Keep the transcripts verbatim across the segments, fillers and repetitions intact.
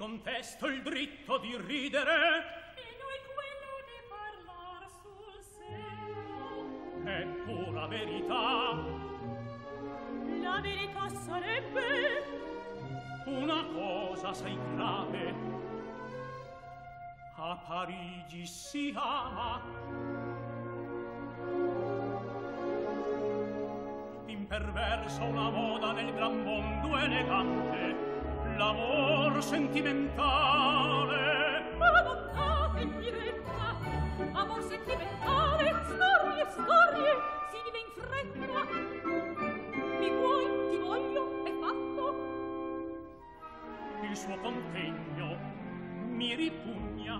contesto il dritto di ridere e noi quello di parlar sul serio. È pura verità. La verità sarebbe una cosa assai grave. A Parigi si ama. Imperversa una moda nel gran mondo elegante. L'amor sentimentale, ma la bontà che gli retta, amor sentimentale, storie, storie, si vive in fretta, mi vuoi, ti voglio, è fatto. Il suo contegno mi ripugna.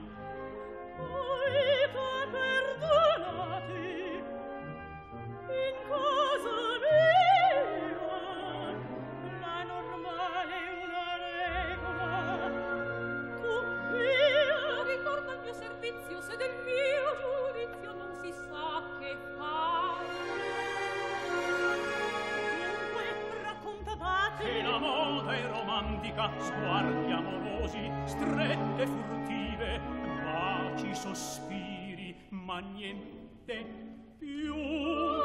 Poeta, perdonati, in cosa mia, la normale servizio, se del mio giudizio non si sa che fa. Dunque raccontavate che la moda è romantica, sguardi amorosi, strette furtive, baci, sospiri, ma niente più.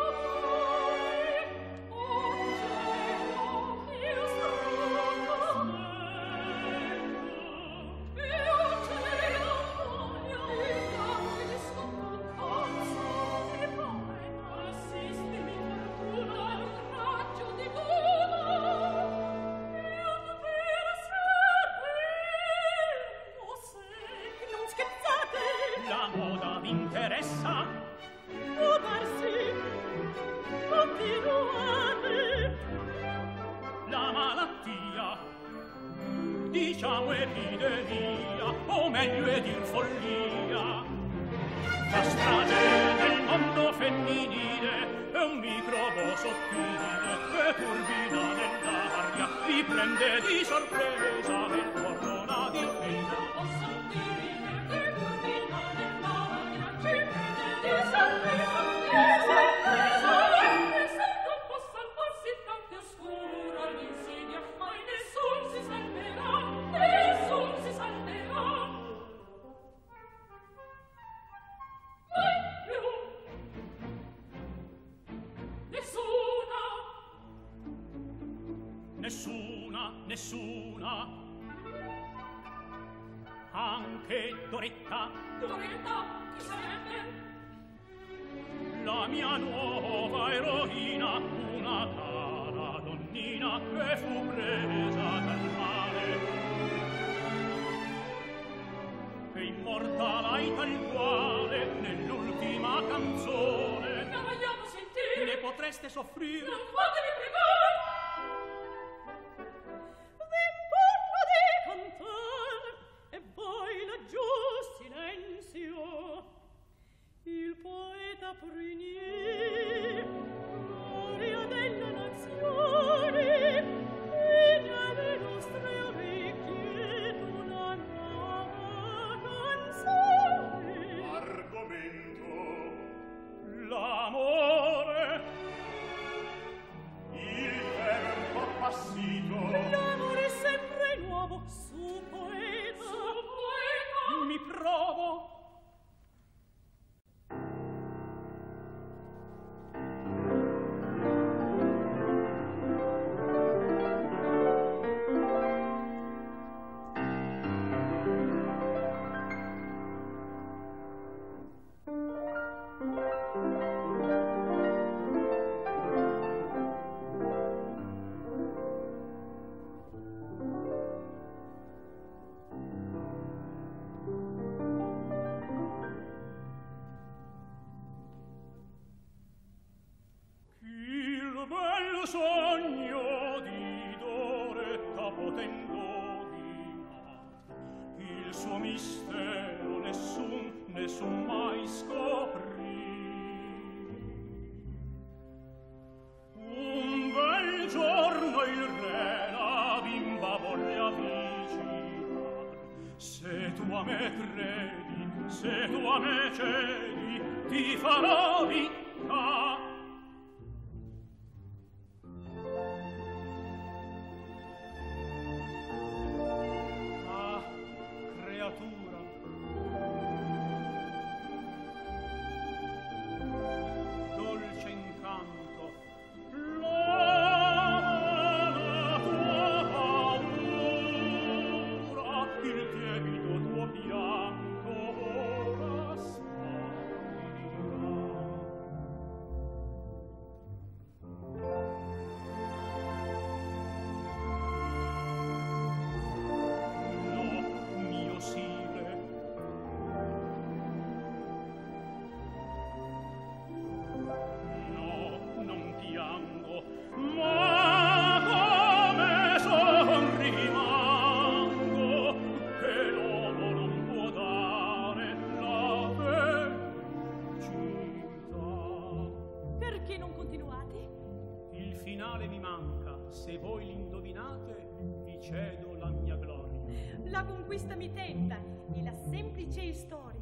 cedo la mia gloria. La conquista mi tenta e la semplice storia.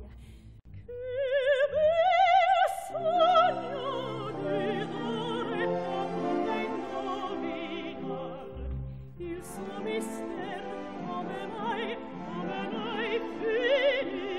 Che bel sogno di dare tanta indovina il suo mister, come mai, come mai finì.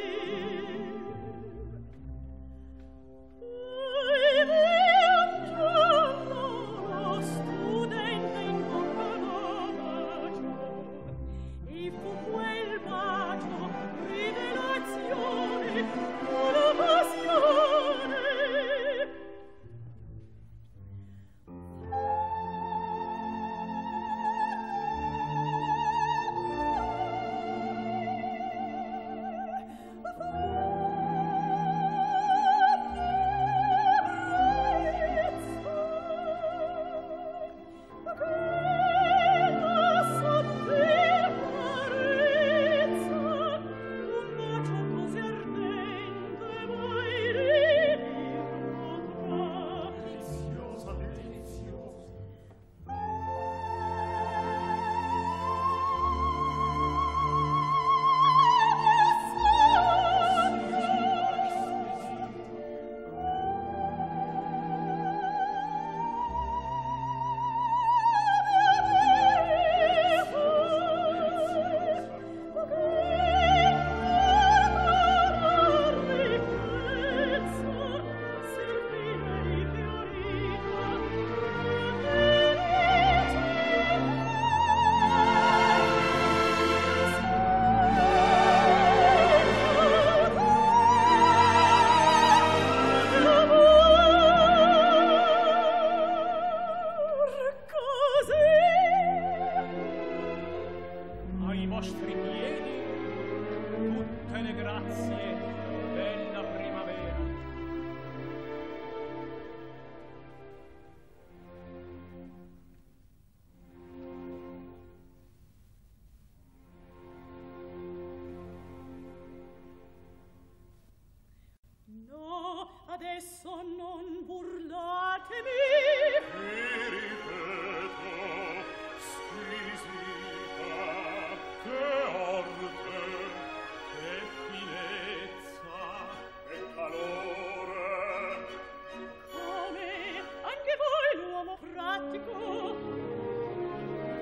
Adesso non burlatemi. Vi ripeto, squisita, che arte, che finezza, che calore. Come anche voi l'uomo pratico.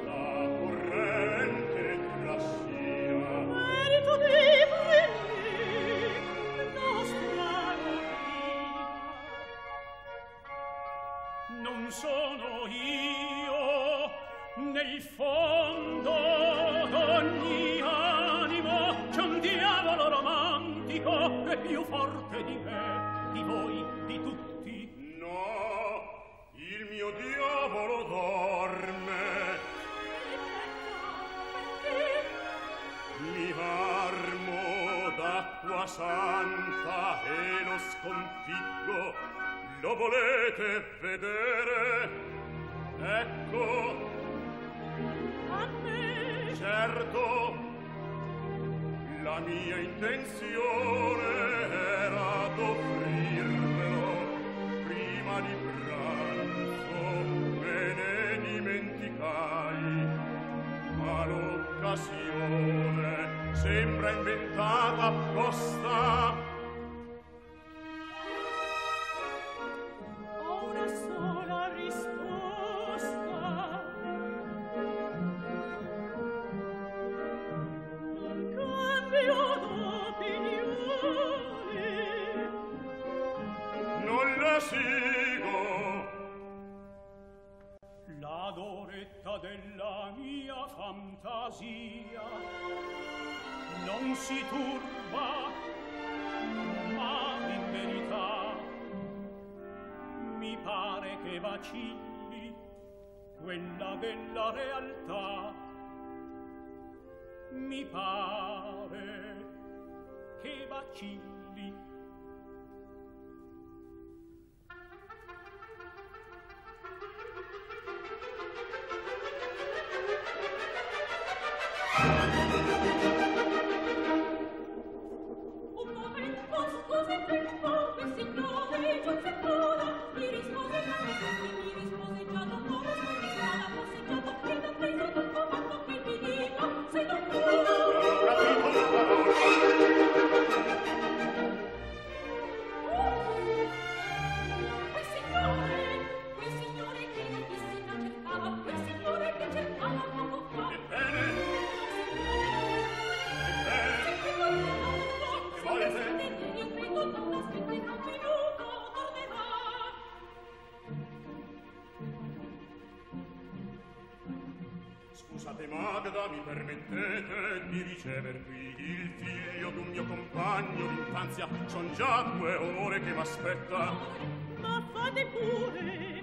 La corrente trascina. Merito di voi. Non sono io nel fondo d'ogni animo, c'è un diavolo romantico che è più forte di me, di voi, di tutti. No, il mio diavolo dorme. Mi armo d'acqua santa e lo sconfiggo. Lo volete vedere? Ecco. A me. Certo. La mia intenzione era d'offrirvelo prima di pranzo, me ne dimenticai. Ma l'occasione sembra inventata apposta. Della mia fantasia non si turba, ma in verità mi pare che vacilli quella della realtà. Mi pare che vacilli. Thank you. Scusate Magda, mi permettete di ricever qui il figlio d'un mio compagno d'infanzia. Son già due ore che m'aspetta. Ma fate pure,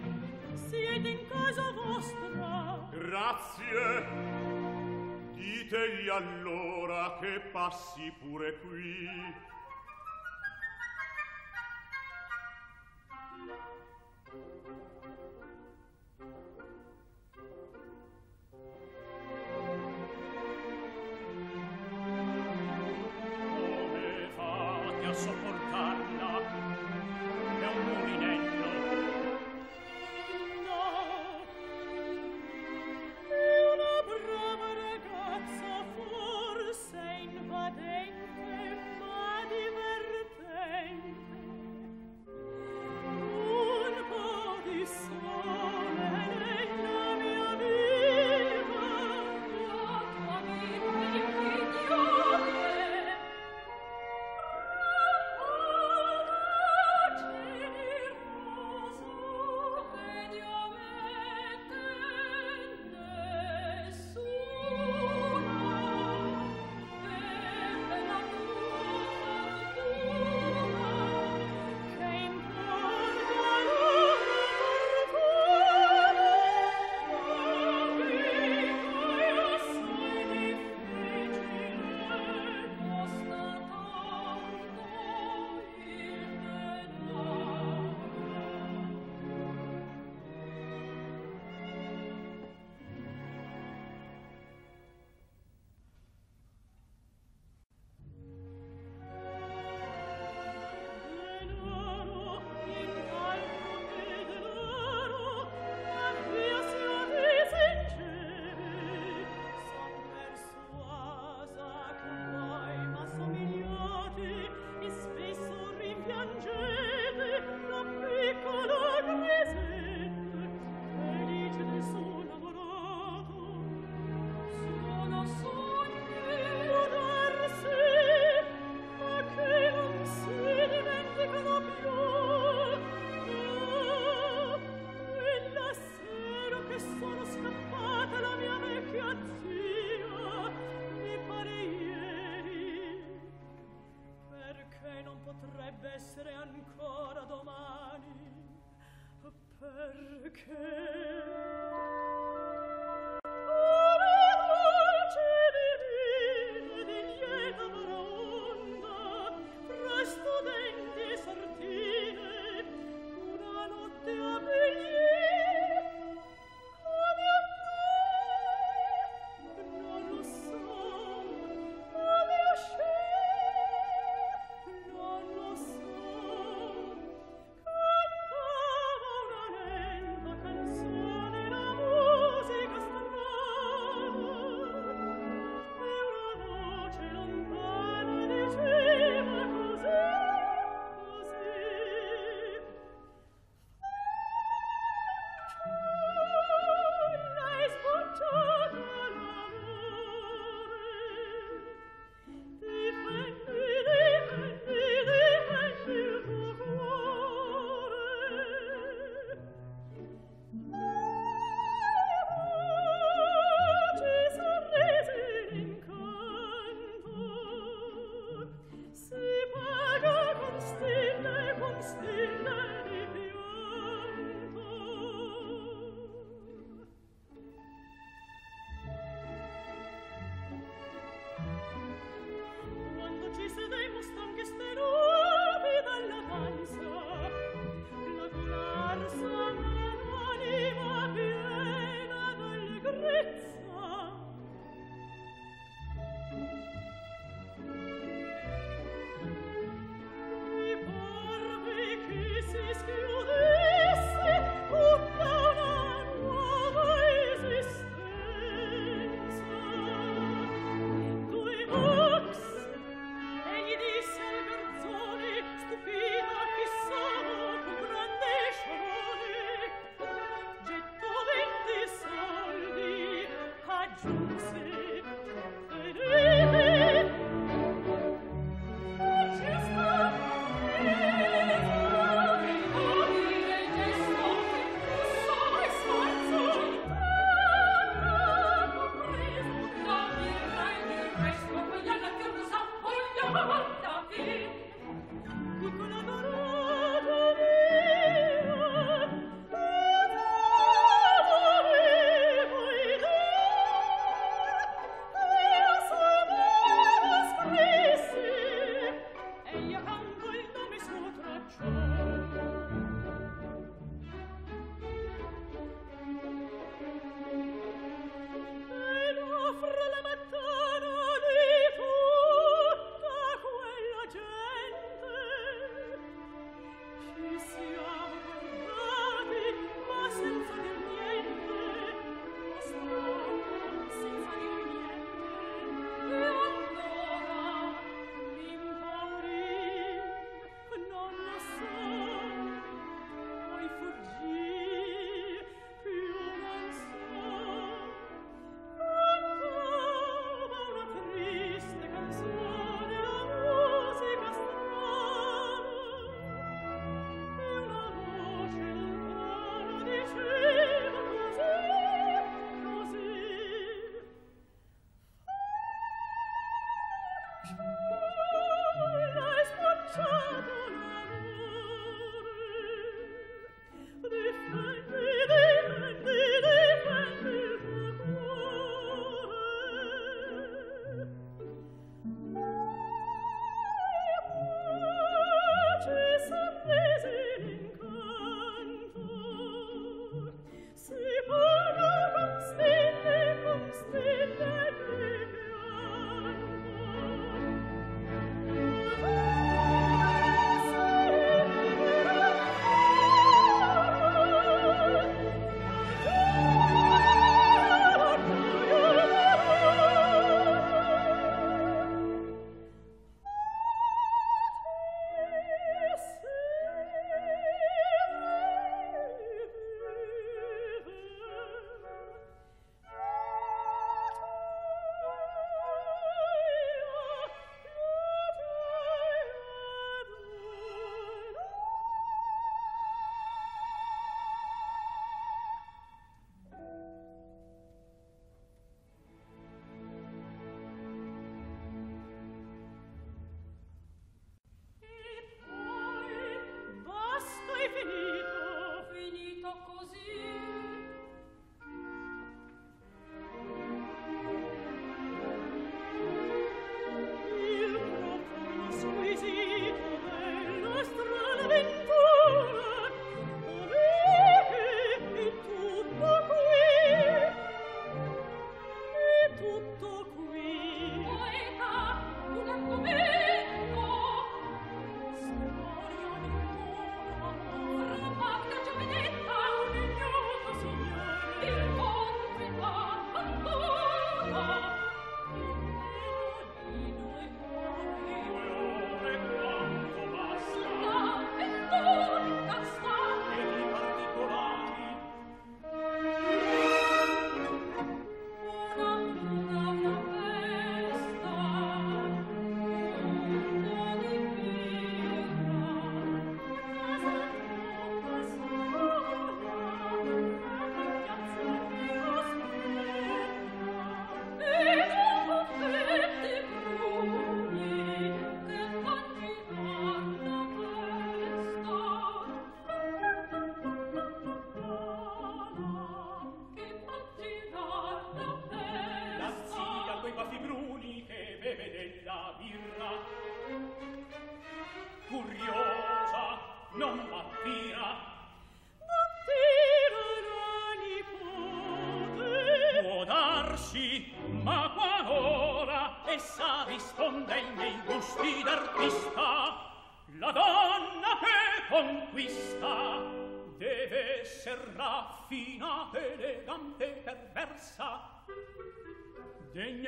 siete in casa vostra. Grazie. Ditegli allora che passi pure qui.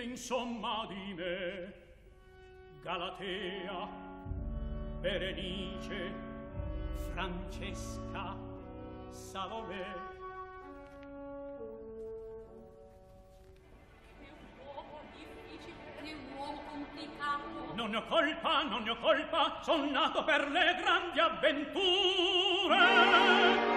Insomma di me, Galatea, Berenice, Francesca, Salomè. Che uomo difficile, che uomo complicato. Non ne ho colpa, non ne ho colpa, son nato per le grandi avventure.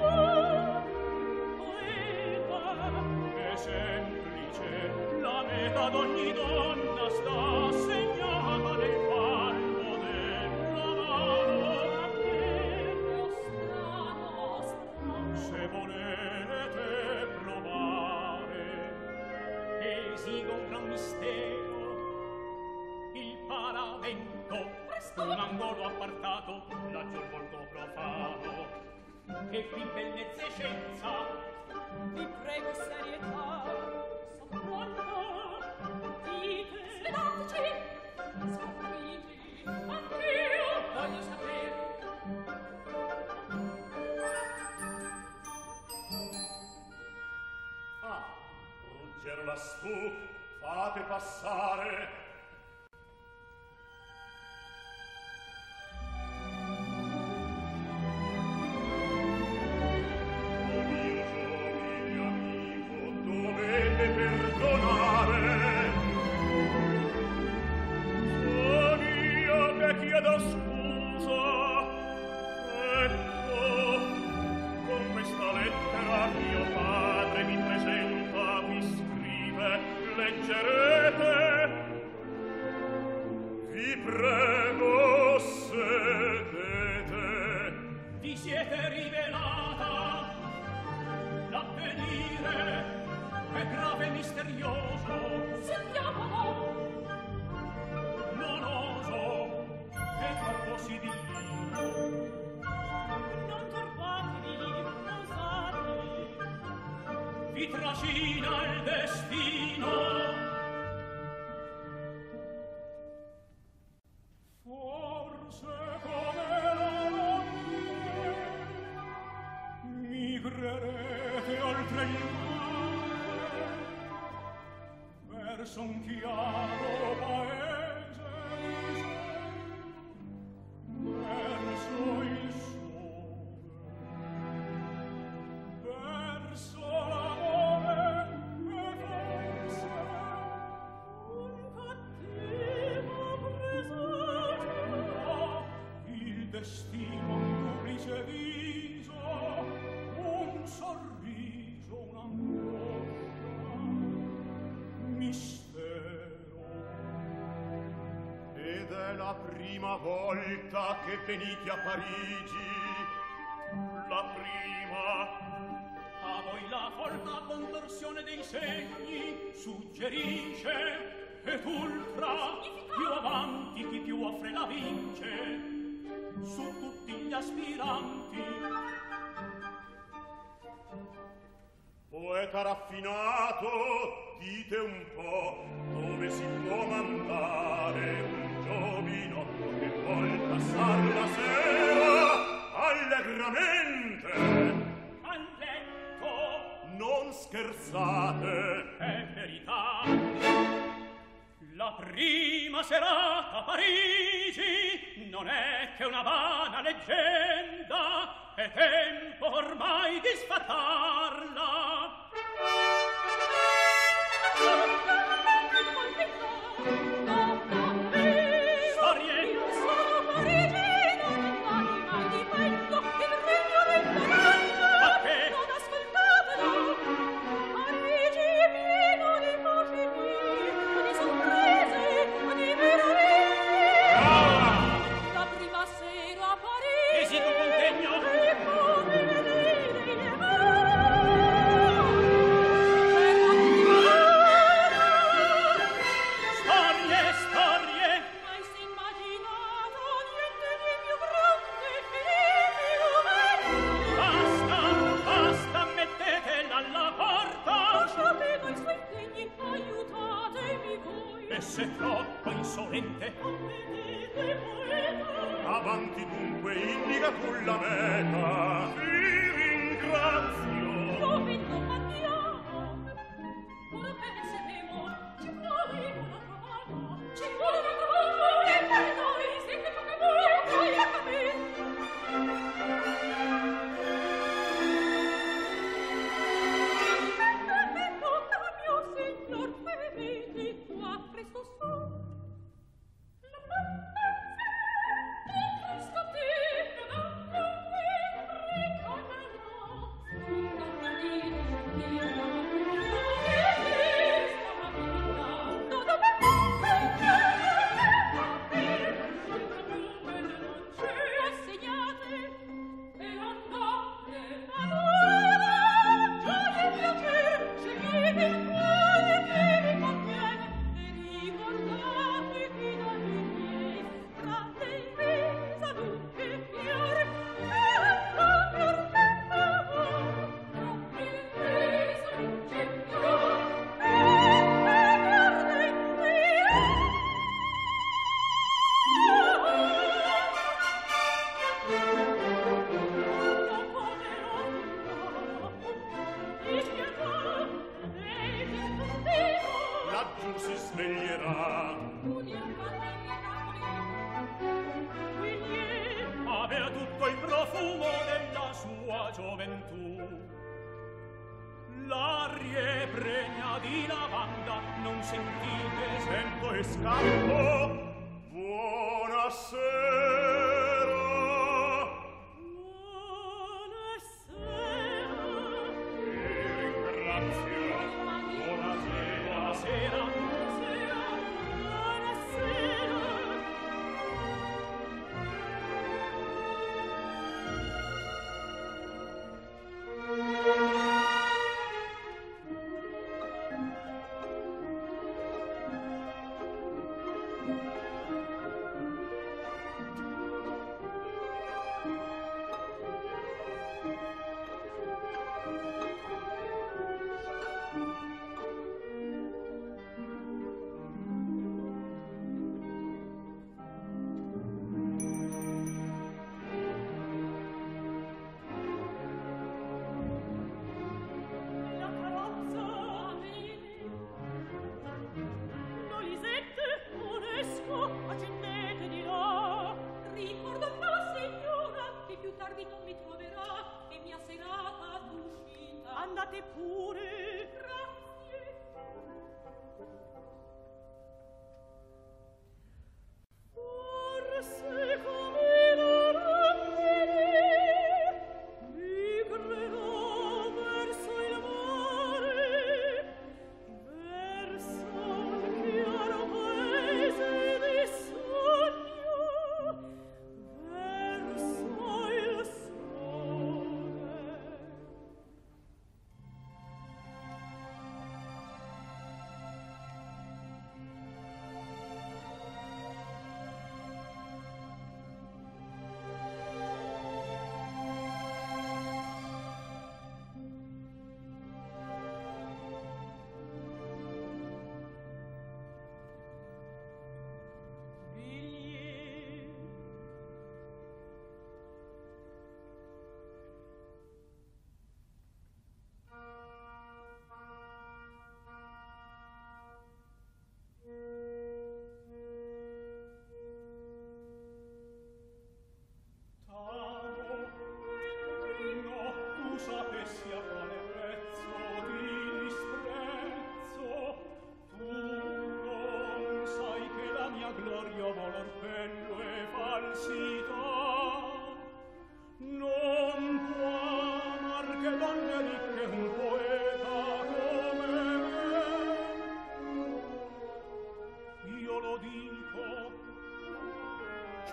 Oh su un angolo appartato, laggiù il volto profano, che qui bellezza e scienza, vi prego serietà, soffronna, dite, svelateci, scopriti, anch'io voglio sapere. Ah, ruggero lassù, fate passare. Volta che venite a Parigi, la prima a voi la folta contorsione dei segni suggerisce ed ultra più avanti chi più offre la vince su tutti gli aspiranti. Poeta raffinato, dite un po' dove si può mandare un giovino che vuol passar la sera allegramente a letto. Non scherzate, è verità. La prima serata a Parigi non è che una vana leggenda, è tempo ormai di sfatarla. Se troppo insolente avanti dunque indica tu la meta. Vi ringrazio. Dove non andiamo? Ora penseremo. Ci vuole una trovata. Ci vuole una trovata. E per noi sempre poche volte a capire. Per me mio signor feriti qua presto su. La avea tutto il profumo della sua gioventù. L'aria pregna di lavanda, non sentite sento e scampo. Buonasera. Buonasera. E ringrazio. Buonasera. Buonasera. Buonasera. Buonasera.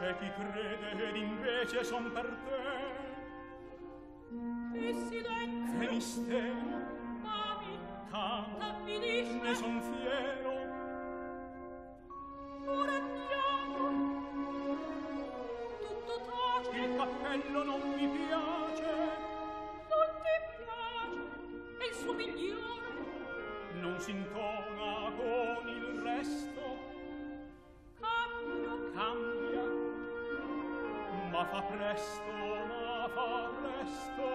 C'è chi crede ed invece son per te. E silenzio. E mistero. Mami. Tanto. Ne son fiero. Ora andiamo. Tutto tace. Il cappello non mi piace. Non ti piace. È il suo migliore. Non s'intona con il resto. Cambio. Cambio. Ma fa presto, ma fa presto,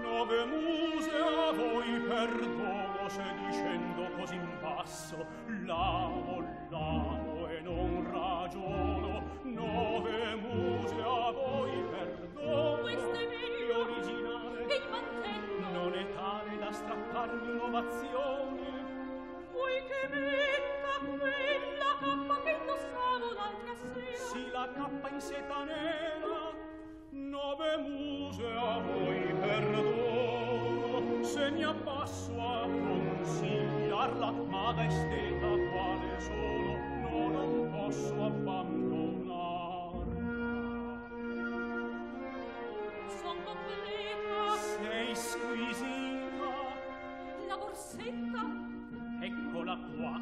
nove muse a voi perdono se dicendo così in basso, l'amo, l'amo e non ragiono, nove muse a voi perdono. Questo è meglio, l'originale, il mantello, non è tale da strapparmi innovazione. Vuoi che metta quella cappa che indossavo l'altra sera? Sì, la cappa in seta nera. Nove muse a voi perdono se mi abbasso a consigliarla, ma da esteta quale sono, no, non posso abbandonarla. Son completa. Sei squisita. La borsetta. Eccola qua.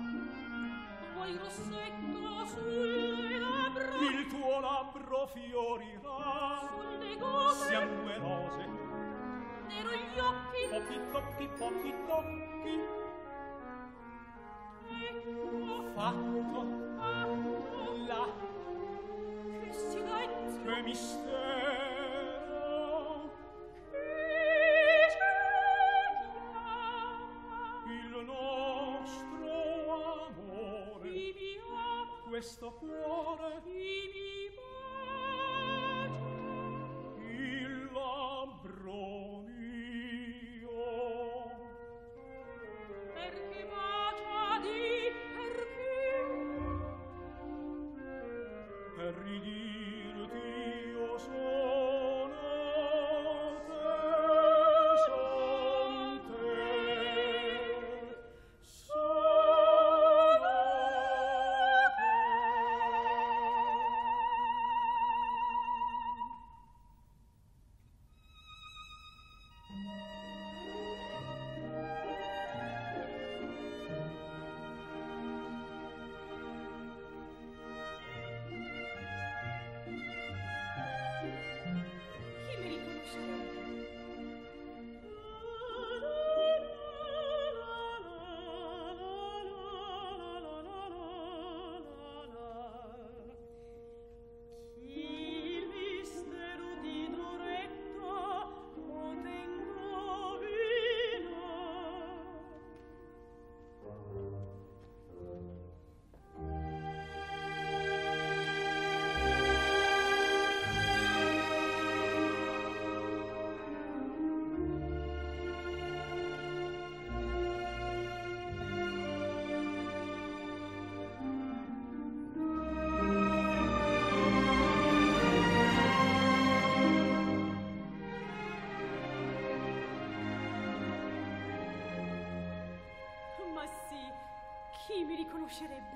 Vuoi il rossetto sulle labbra? Il tuo labbro fiorirà. Sulle gote siamo due rose. Nero gli occhi. Pochi tocchi, pochi tocchi. Ecco. Fatto. Fatto. Là. Che silenzio. Che mistero. Questo cuore mi bacia. conoscerebbe.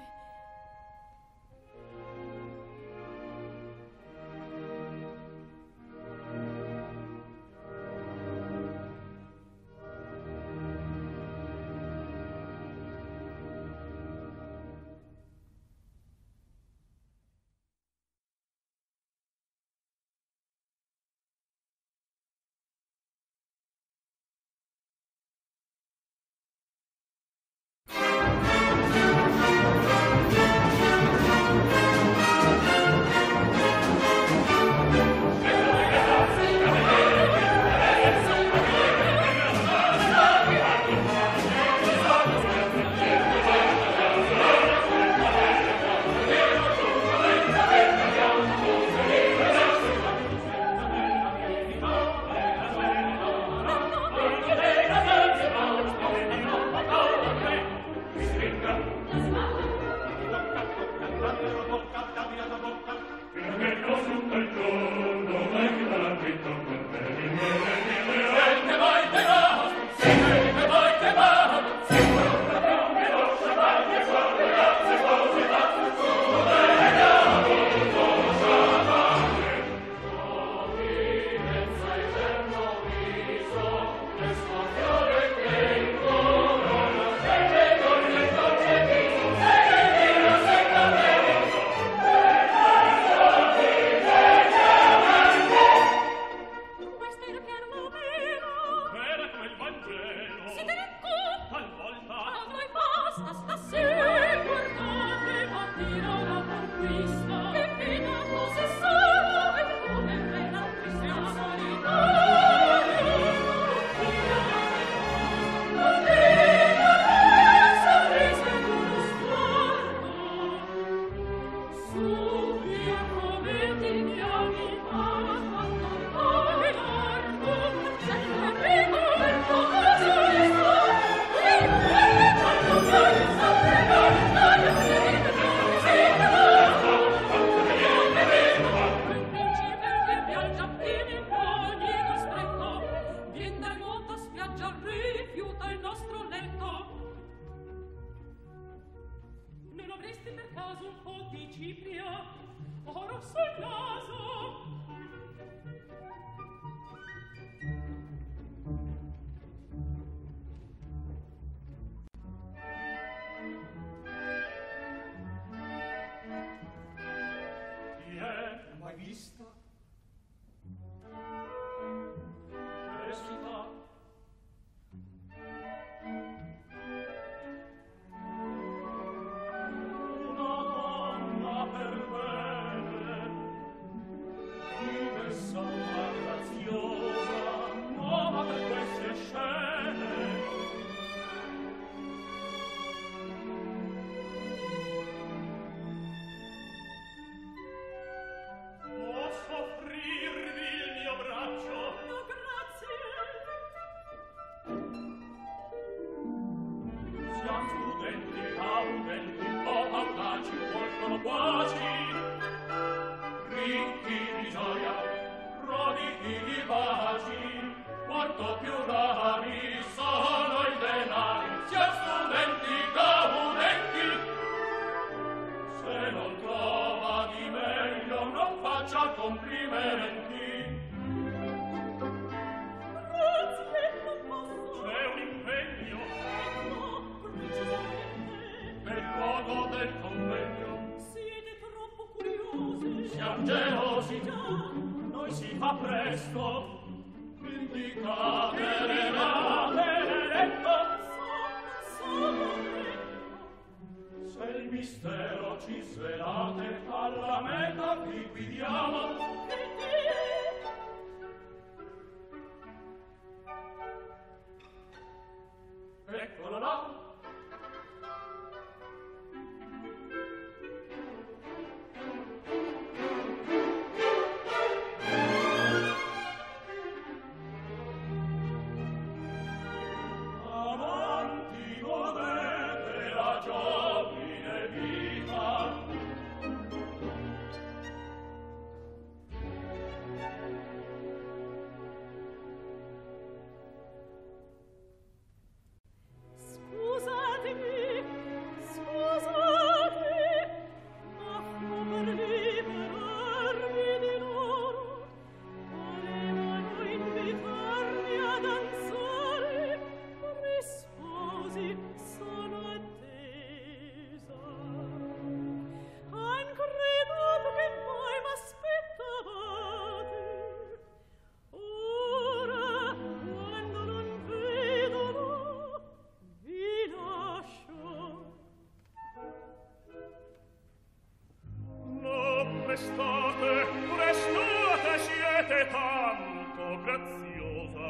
graziosa,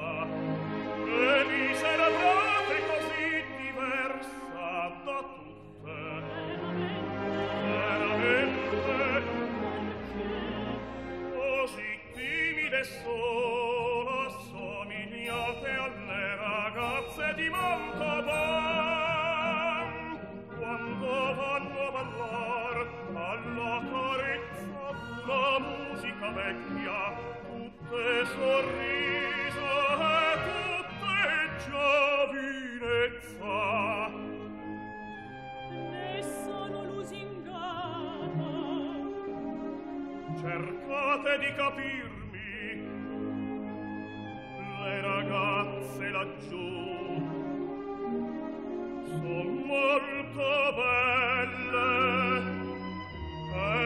e mi sarà brava e così diversa da tutte. Veramente, così timida e sola somigliate alle ragazze di Montauban, quando vanno a ballar alla carezza d'una musica vecchia. Tutte sorrisa e tutte giovinezza. Ne sono lusingata. Cercate di capirmi. Le ragazze laggiù son molto belle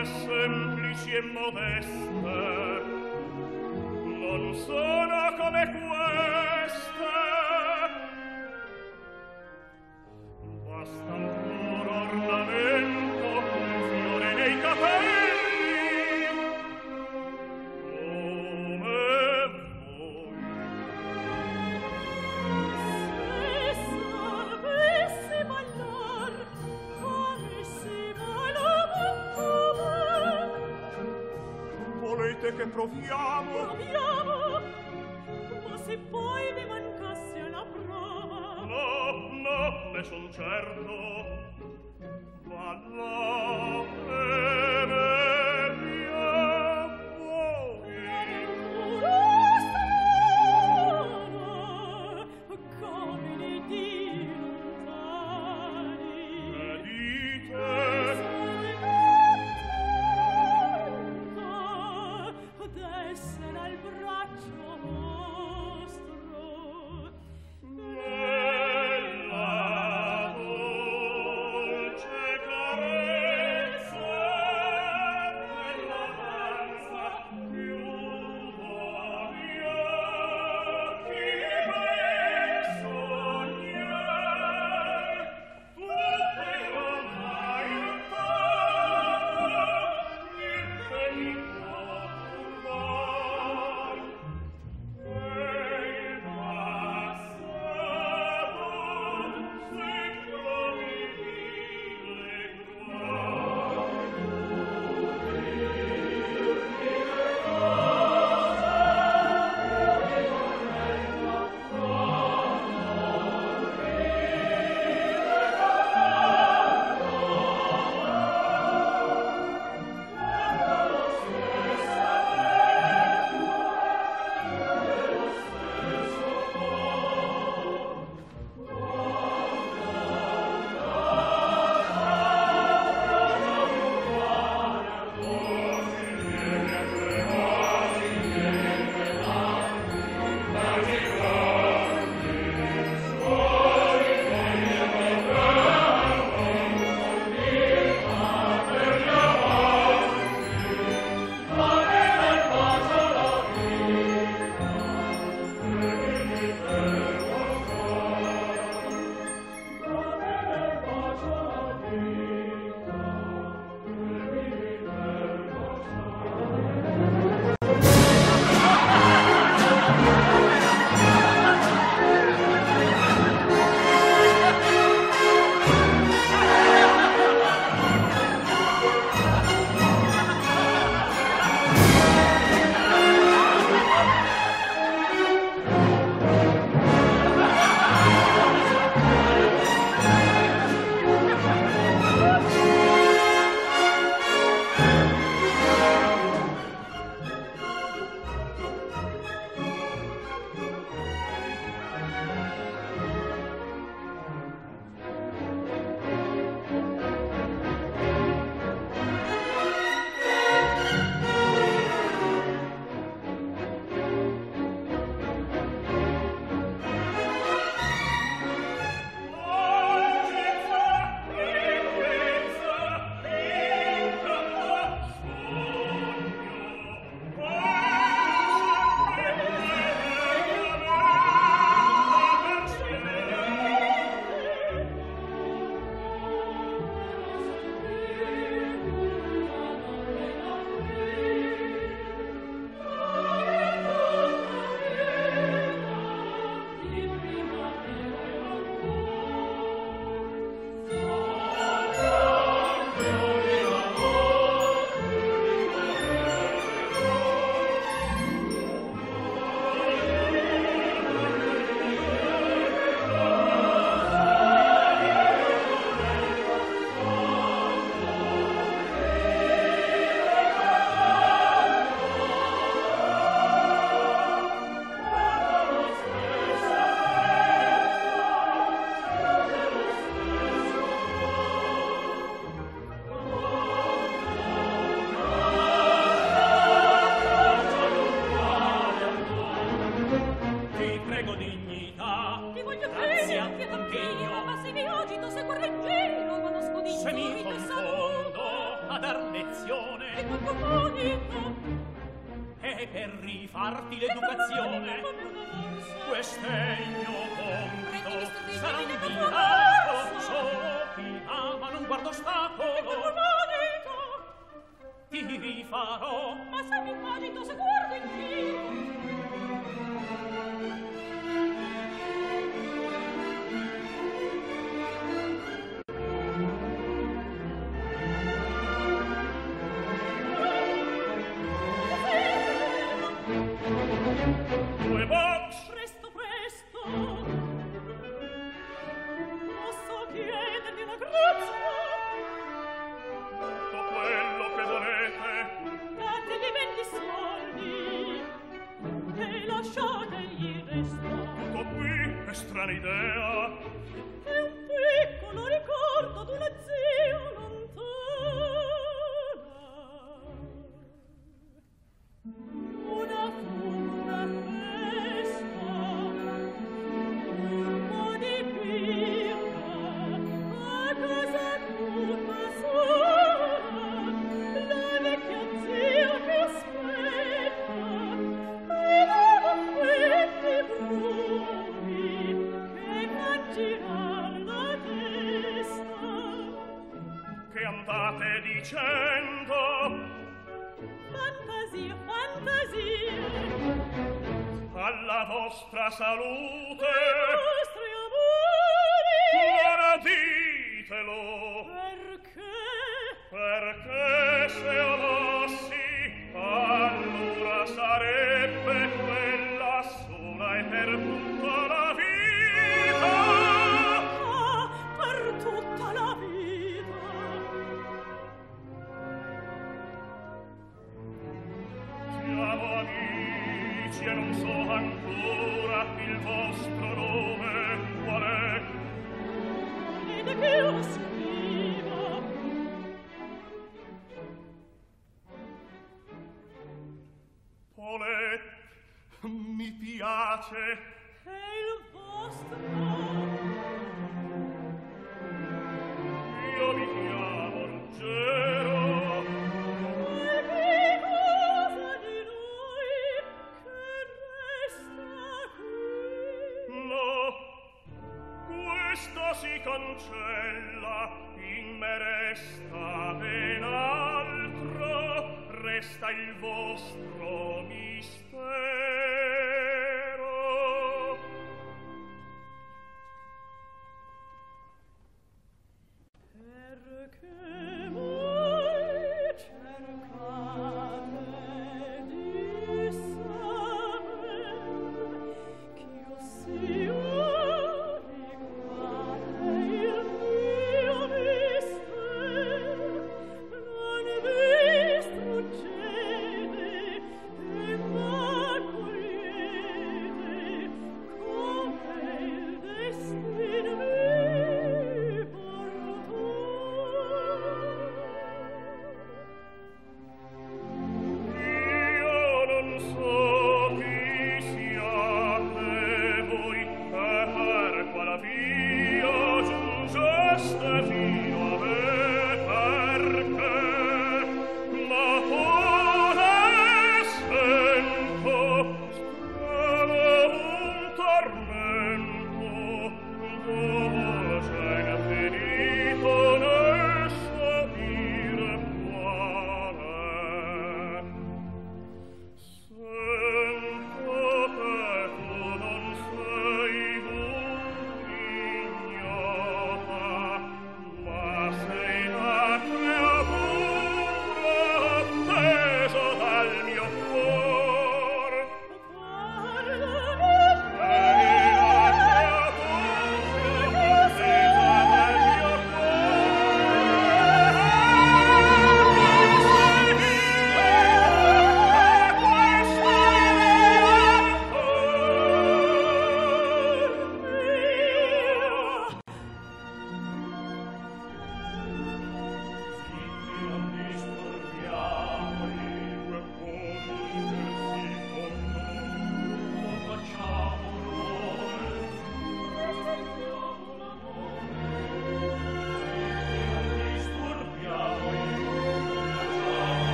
e semplici e modeste. Non sono come queste. Basta un puro ornamento, un fiore nei capelli, come voi. Se sapessi ballar come si balla Montauban, volete che proviamo? Proviamo. Se poi vi mancasse una prova. No, no, ne son certo. Ma la preveria a voi. Sono come di lontani. E dite d'essere al braccio. Nella dolce carezza niente contiglio, ma se mi agito, se guardo in giro, conosco di se mi confondo a dar lezione, e quanto bonito, e per rifarti l'educazione, questo è il mio compito, sarà un miracolo, solo chi ama non guarda ostacolo, ti rifarò, ma se mi agito, se guardo in giro.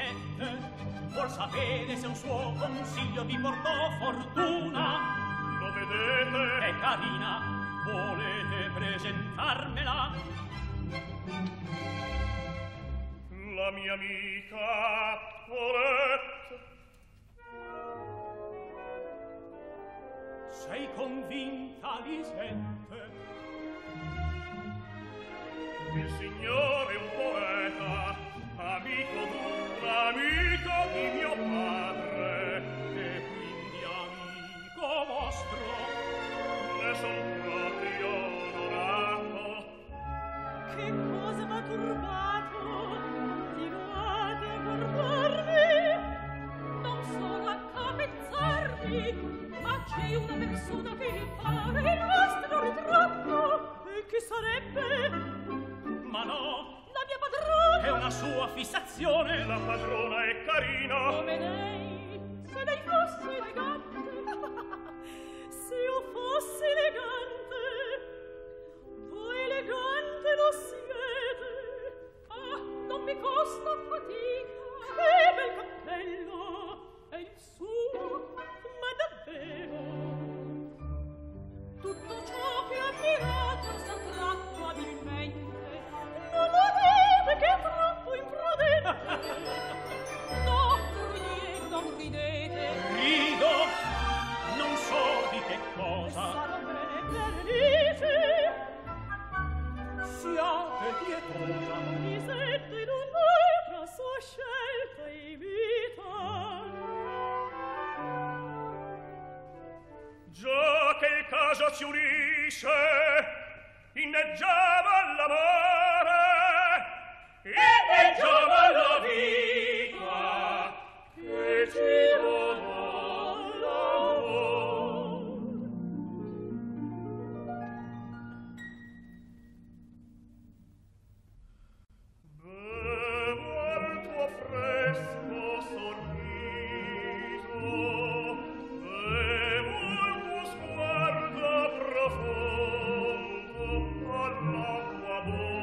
conoscete, vuol sapere se un suo consiglio vi portò fortuna. Lo vedete? È carina, volete presentarmela? La mia amica Orette. Sei convinta, Lisette? Il signore è un poeta, amico d'un amico di mio padre, e quindi amico vostro. Ne son proprio onorato. Che cosa m'ha turbato? Continuate a guardarmi, non sono a capezzarmi. Ma c'è una persona che ne pare il vostro ritratto. E chi sarebbe? Ma no, la mia padrona. È una sua fissazione. La padrona è carina. Come lei, se lei fosse elegante. Se io fossi elegante. Voi elegante lo siete. Ah, non mi costa fatica. Che bel cappello. È il suo, ma davvero tutto ciò che ammirato s'ha tratto abilmente. Non lo dite che è troppo imprudente. No, ridete, non ridete. Rido, non so di che cosa. Sarebbe felice. Siate pietosa. Lisette in un'altra sua scelta imita. Già che il caso ci unisce, inneggiava l'amore, inneggiava la vita, e ci volò l'amore. Bevo al tuo fresco sorriso, profondo alla tua voce.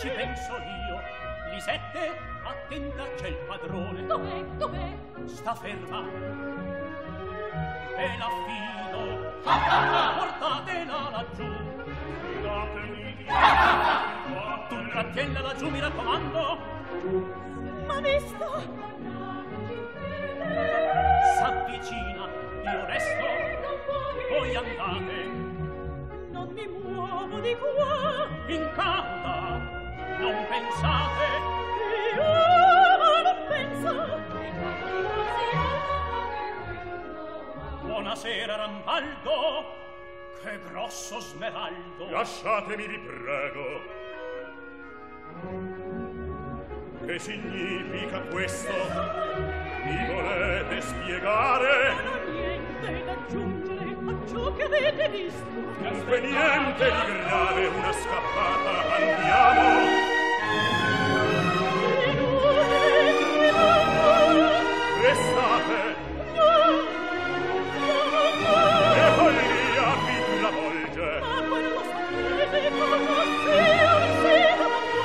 ci penso io. Lisette, attenta, c'è il padrone. Dov'è? Dov'è? Sta ferma. Ve la fido. Portatela laggiù. Datemi. Tu trattienla laggiù, mi raccomando. Ma visto? S'avvicina, io resto. Voi andate. Non mi muovo di qua. Incanta, non pensate. Io non penso. Buonasera, Rambaldo. Che grosso smeraldo. Lasciatemi, vi prego. Che significa questo? Mi volete spiegare? Non ho niente da aggiungere. Ciò che avete visto. Dunque niente di grave, una scappata, andiamo. Restate. Che follia vi travolge. Ma voi non sapete cosa sia un sino da voi.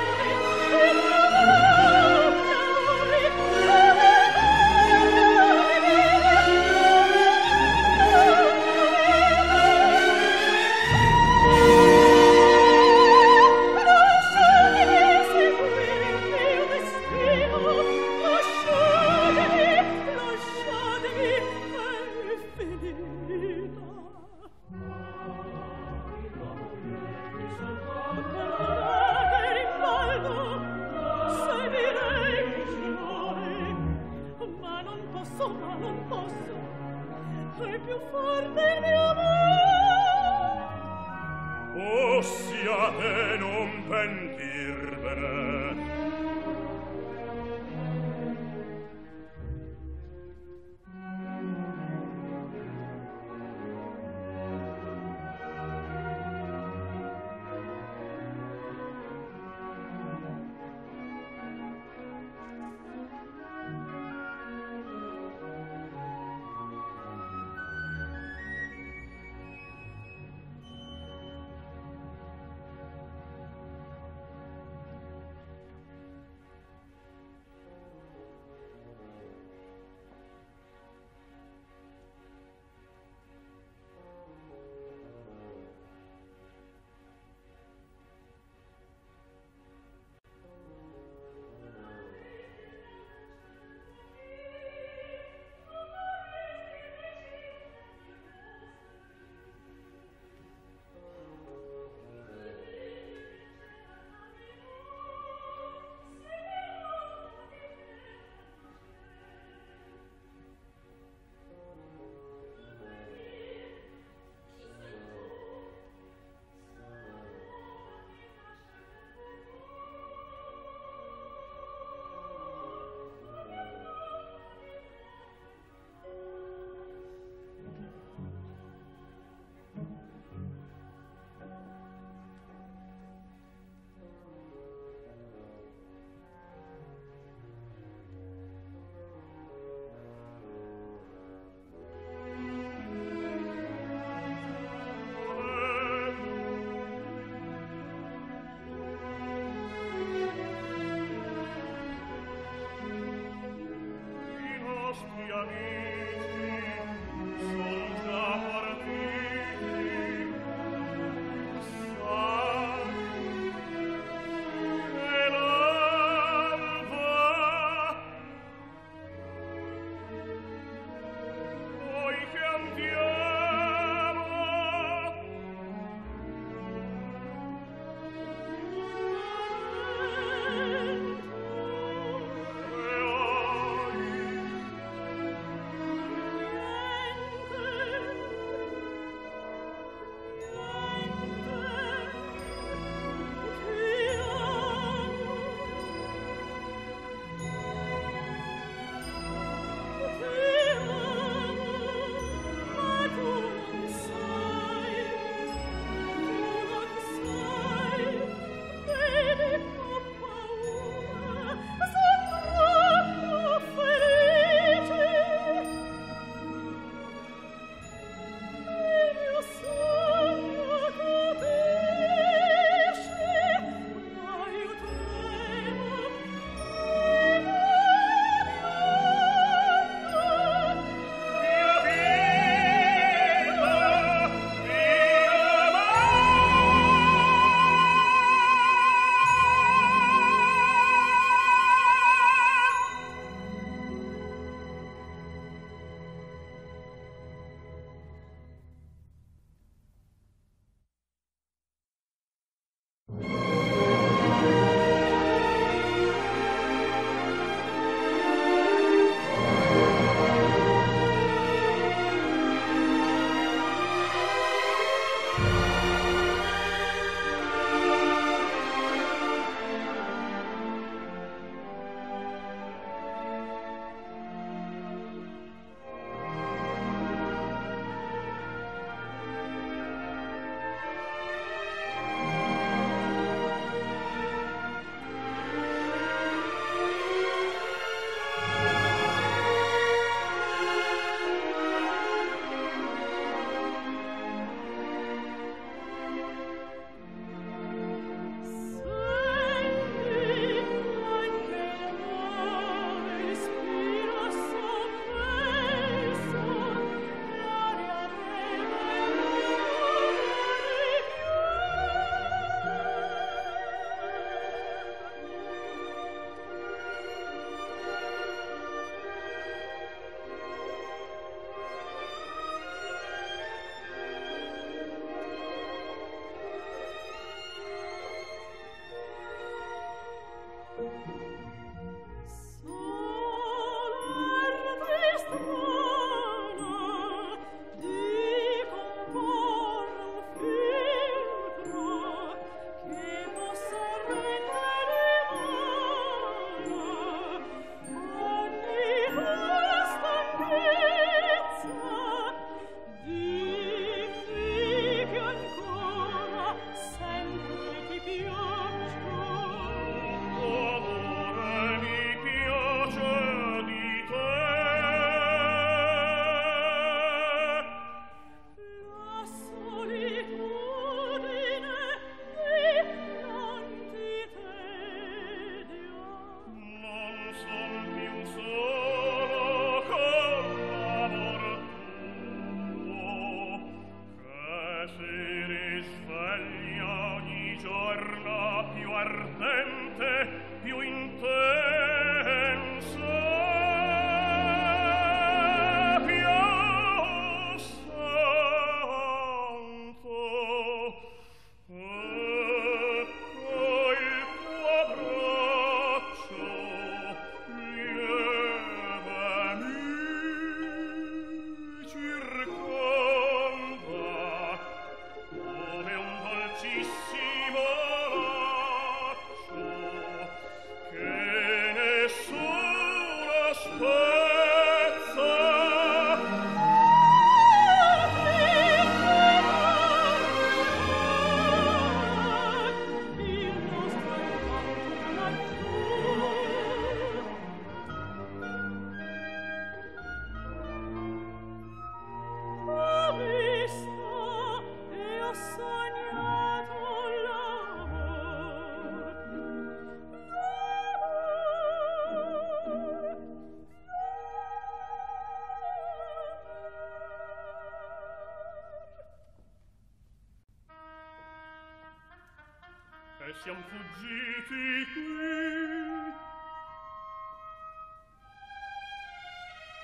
siamo fuggiti qui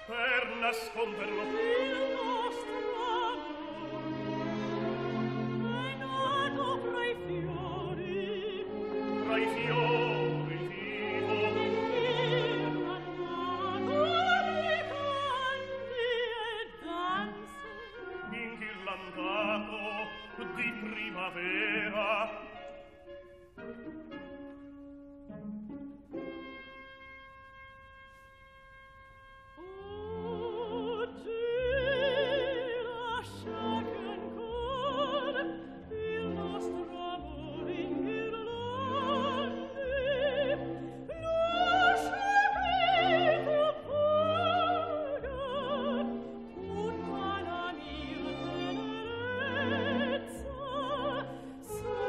per nasconderlo il nostro amore è nato fra i fiori fra i fiori di primavera oggi lascia che ancora il nostro amore irlandi lascia che t'appaga tutta la mia tenerezza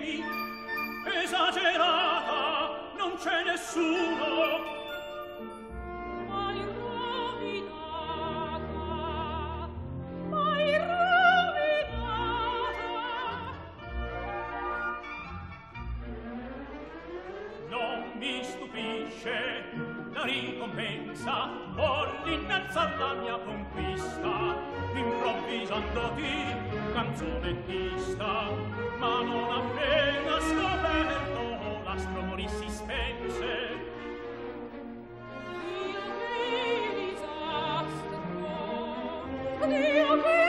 temi, esagerata, non c'è nessuno. La ricompensa vuol innalzar la mia conquista, improvvisandoti canzonettista, ma non appena scoperto l'astro morì si spense. Dio che disastro, Dio che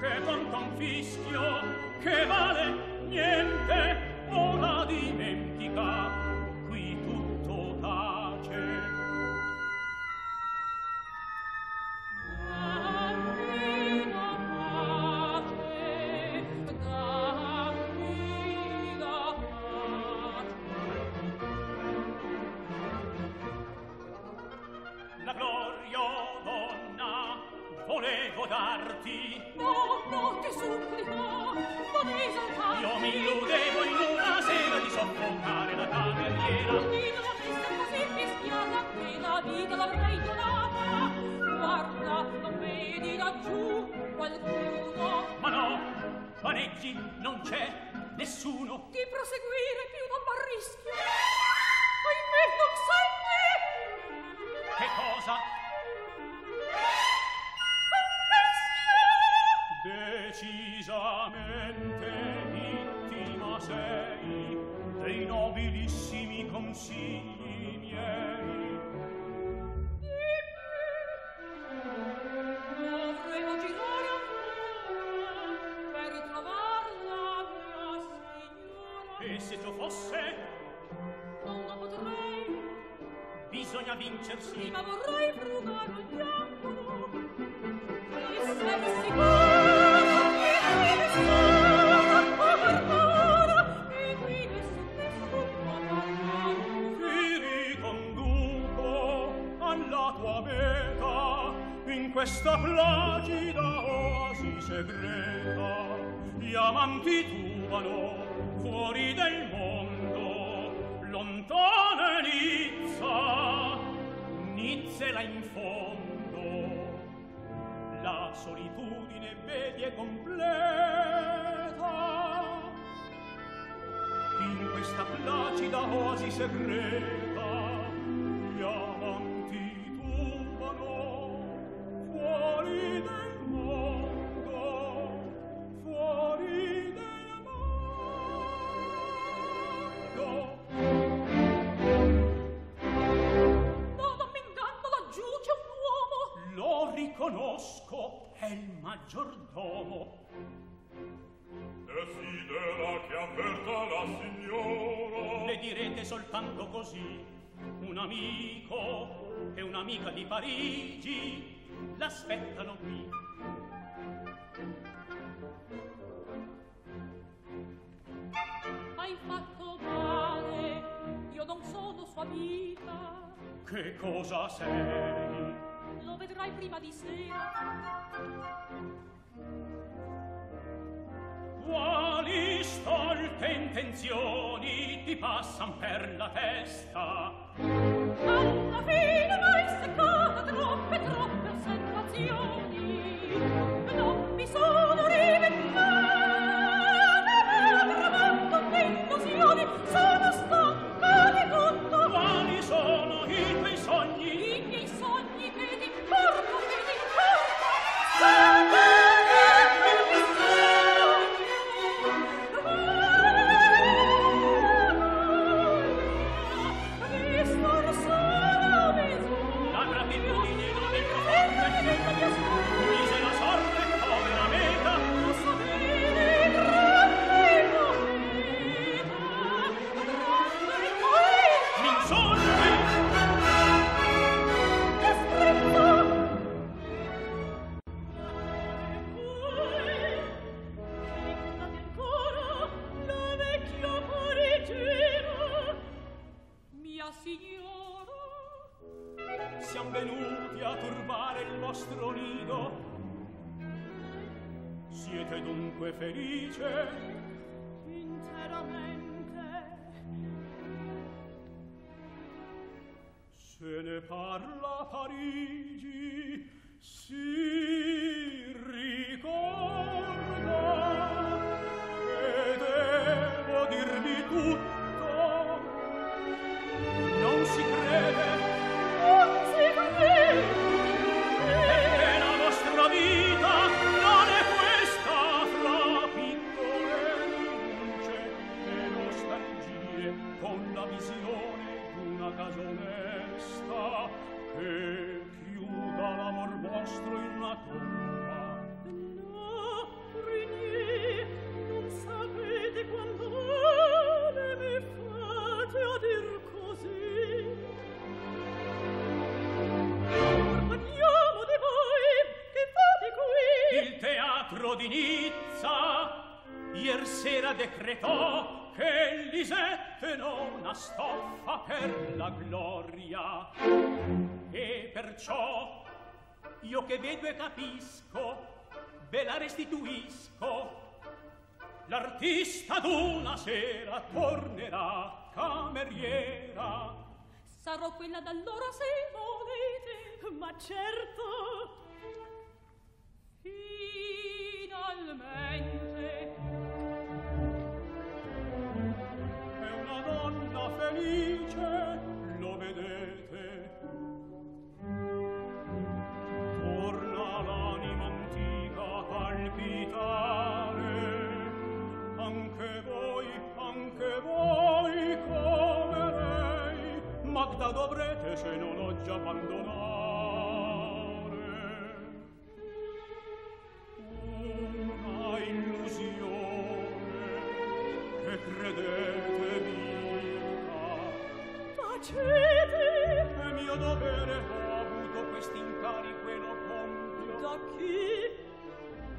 che monta un fischio che vale niente, ora dimentica, qui tutto tace. Dammi la pace, dammi la pace. La gloria volevo darti, no, no, ti supplico, non esaltarti. Io mi illudevo in una sera di soffocare la cameriera. Un'idola triste così fischiata, che la vita l'avrei donata. Guarda, non vedi laggiù qualcuno? Ma no, pareggi, non c'è nessuno. Di proseguire più non m'arrischio. Ahimè, non sei me. Che cosa? Decisamente vittima sei dei nobilissimi consigli miei. Dimmi, dovremo girare ancora per ritrovare la mia signora. E se ciò fosse, non lo potrei. Bisogna vincersi. Prima vorrei frugare il diavolo e essere sicuro. Questa placida oasi segreta, gli amanti tubano fuori del mondo, lontana Nizza, Nizza là in fondo, la solitudine vedi è completa, in questa placida oasi segreta, gli amanti fuori del mondo, fuori del mondo. No, non mi inganno, laggiù c'è un uomo. Lo riconosco, è il maggiordomo. Desidera che avverta la signora. Le direte soltanto così, un amico e un'amica di Parigi l'aspettano qui. Hai fatto male, io non sono sua amica. Che cosa sei? Lo vedrai prima di sera. Quali stolte intenzioni ti passan per la testa? Alla fine m'hai seccata troppe, troppe osservazioni. Non mi sono rivendicata per aver tante illusioni. Sono stanca di tutto. Quali sono i tuoi sogni? I miei sogni che ti porto, che ti porto. Sempre! Sono solo bisogno. da turbare il vostro nido. Siete dunque felice? Interamente. Se ne parla a Parigi, si ricorda, e devo dirvi tutto. Non si crede. Decretò che Lisette non ha stoffa per la gloria, e perciò io che vedo e capisco ve la restituisco. L'artista d'una sera tornerà cameriera. Sarò quella d'allora se volete, ma certo finalmente felice, lo vedete, torna l'anima antica a palpitare, anche voi, anche voi come lei, Magda dovrete, se non ho già abbandonare, una illusione che credetevi. È mio dovere, ho avuto quest'incarico e lo compio. Da chi?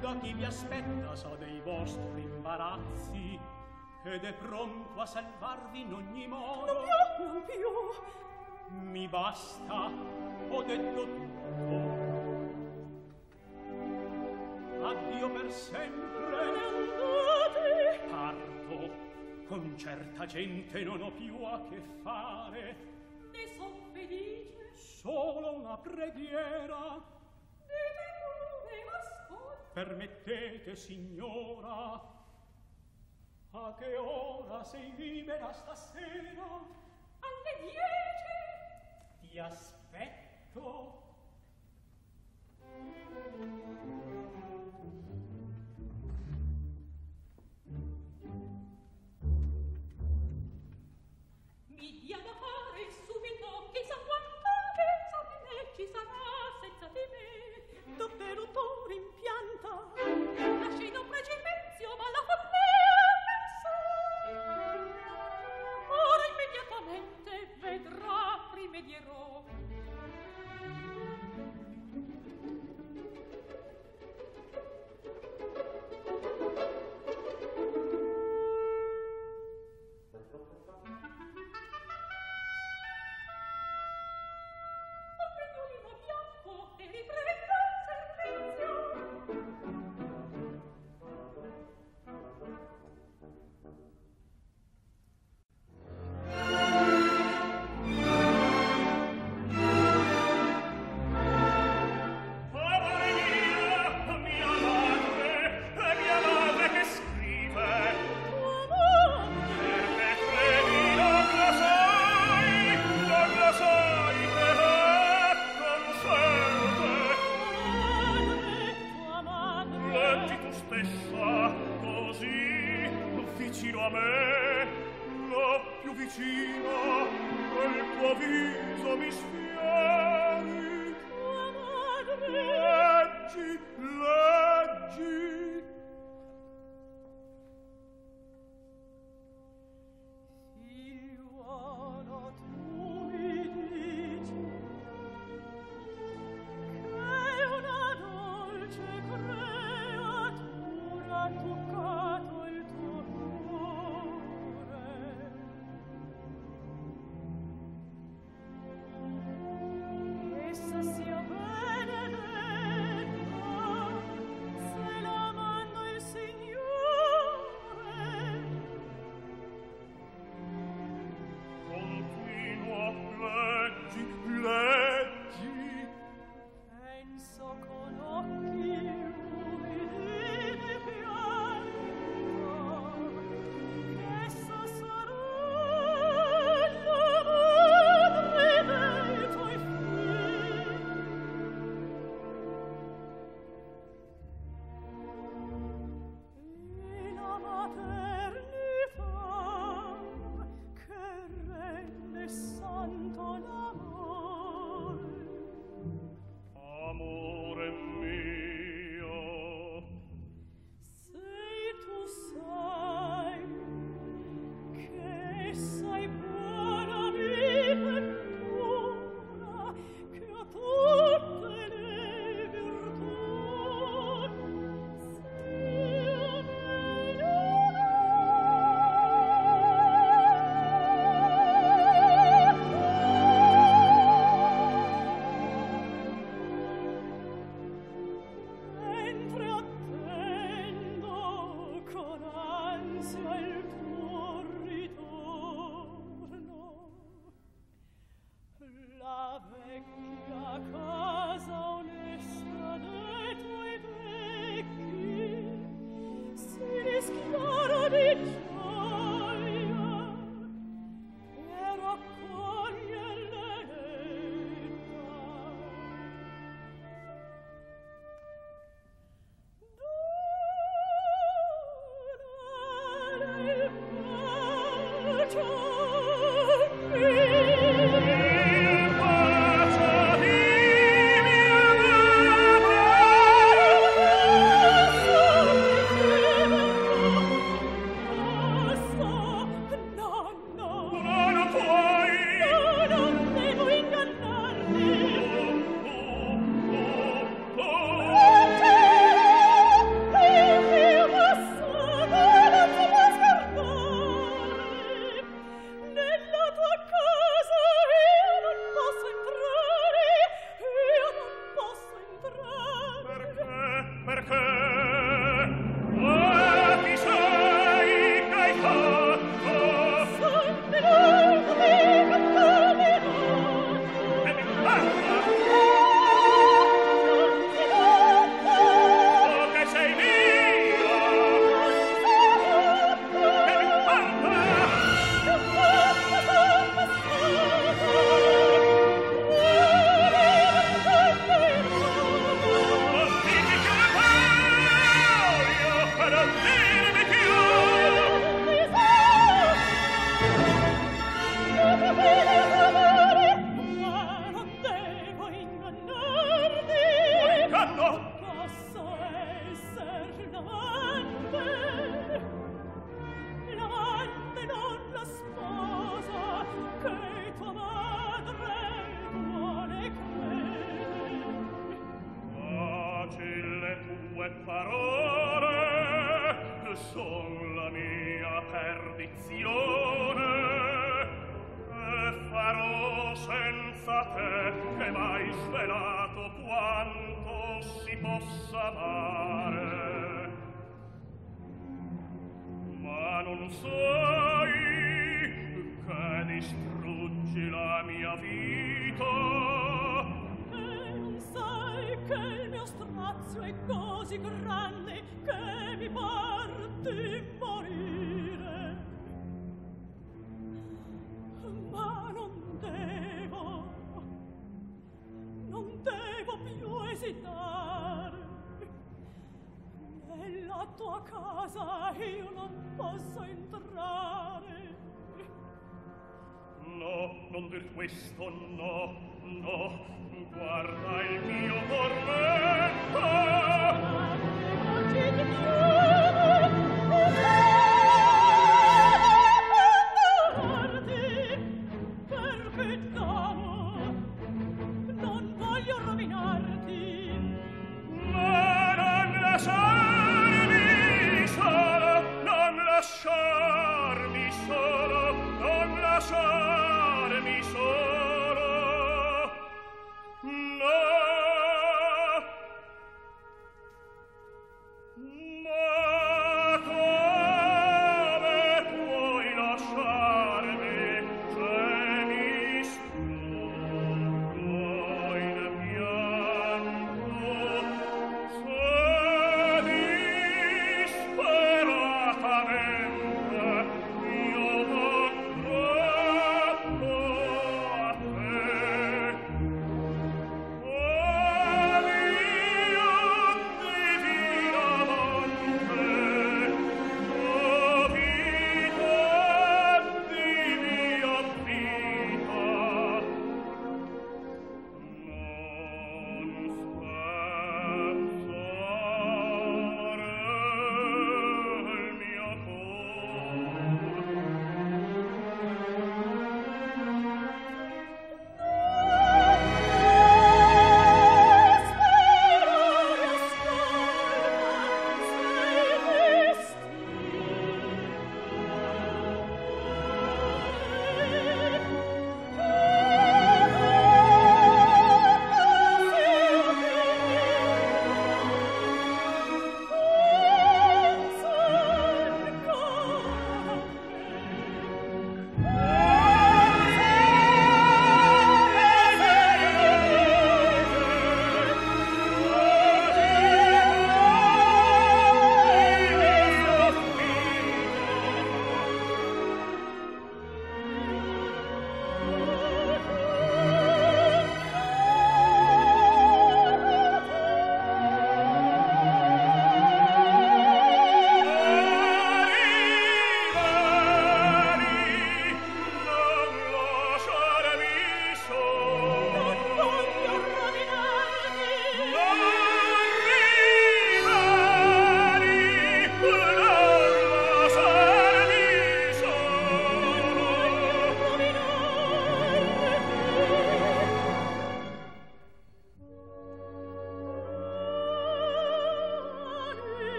Da chi vi aspetta sa dei vostri imbarazzi ed è pronto a salvarvi in ogni modo. Non più, non più. Mi basta, ho detto tutto. Addio per sempre. Andate. Parto. Con certa gente non ho più a che fare. Ne son felice. Solo una preghiera. Dite pure, ascolta. Permettete, signora, a che ora sei libera stasera? Alle dieci. Ti aspetto. Mi dia da fare subito, chissà quanta pensa di me ci sarà senza di me. Davvero tu rimpianta, lasci da un precipizio, ma la commessa. Ora immediatamente vedrà, rimedierò. Questo no, no, guarda il mio tormento. Non voglio rovinarti. No, non lasciarmi solo, non lasciarmi solo, non lasciarmi.